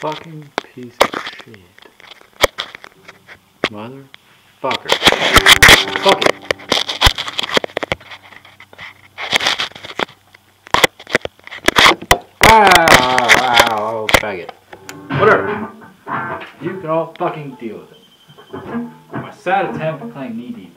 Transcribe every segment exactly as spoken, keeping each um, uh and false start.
fucking piece of shit. Motherfucker. Fuck it. Ow, ow, faggot. Whatever. You can all fucking deal with it. My sad attempt at playing knee deep.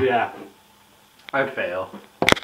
Yeah, I fail.